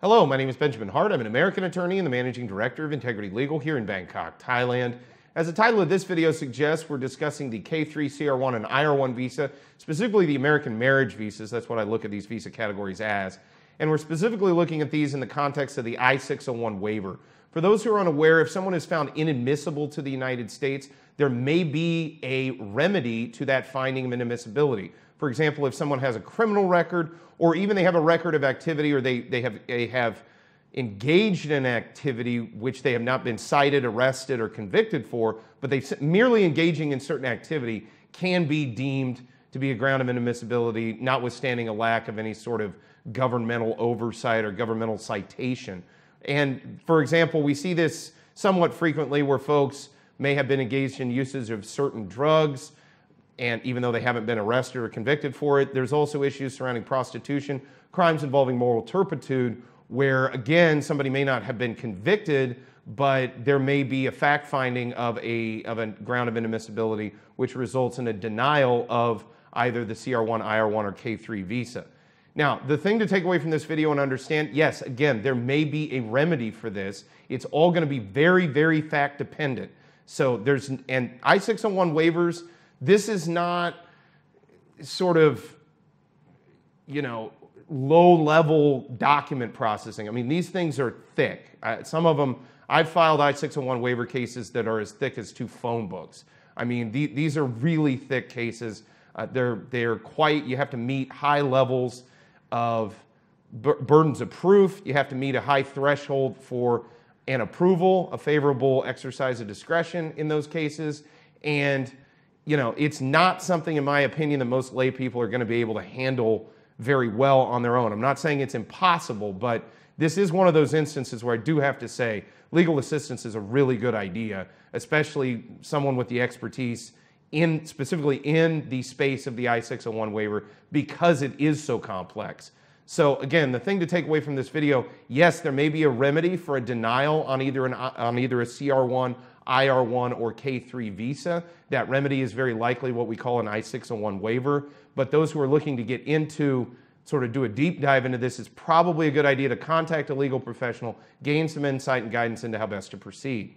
Hello, my name is Benjamin Hart. I'm an American attorney and the managing director of Integrity Legal here in Bangkok, Thailand. As the title of this video suggests, we're discussing the K3, CR1, and IR1 visa, specifically the American marriage visas. That's what I look at these visa categories as. And we're specifically looking at these in the context of the I-601 waiver. For those who are unaware, if someone is found inadmissible to the United States, there may be a remedy to that finding of inadmissibility. For example, if someone has a criminal record, or even they have a record of activity, or they have engaged in activity which they have not been cited, arrested, or convicted for, but they merely engaging in certain activity can be deemed to be a ground of inadmissibility, notwithstanding a lack of any sort of governmental oversight or governmental citation. And for example, we see this somewhat frequently where folks may have been engaged in uses of certain drugs, and even though they haven't been arrested or convicted for it. There's also issues surrounding prostitution, crimes involving moral turpitude, where again, somebody may not have been convicted, but there may be a fact finding of a ground of inadmissibility, which results in a denial of either the CR1, IR1, or K3 visa. Now, the thing to take away from this video and understand, yes, again, there may be a remedy for this. It's all gonna be very, very fact dependent. So and I-601 waivers, this is not sort of, low-level document processing. I mean, these things are thick. Some of them, I've filed I-601 waiver cases that are as thick as two phone books. I mean, these are really thick cases. They're quite, you have to meet high levels of burdens of proof. You have to meet a high threshold for an approval, a favorable exercise of discretion in those cases. And it's not something, in my opinion, that most lay people are going to be able to handle very well on their own. I'm not saying it's impossible, but this is one of those instances where I do have to say legal assistance is a really good idea, especially someone with the expertise specifically in the space of the I-601 waiver, because it is so complex. So again, the thing to take away from this video, yes, there may be a remedy for a denial on either a CR1, IR1, or K3 visa. That remedy is very likely what we call an I-601 waiver. But those who are looking to get into, sort of do a deep dive into this, it's probably a good idea to contact a legal professional, gain some insight and guidance into how best to proceed.